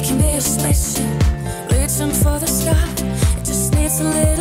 It can be a spaceship, reaching for the sky. It just needs a little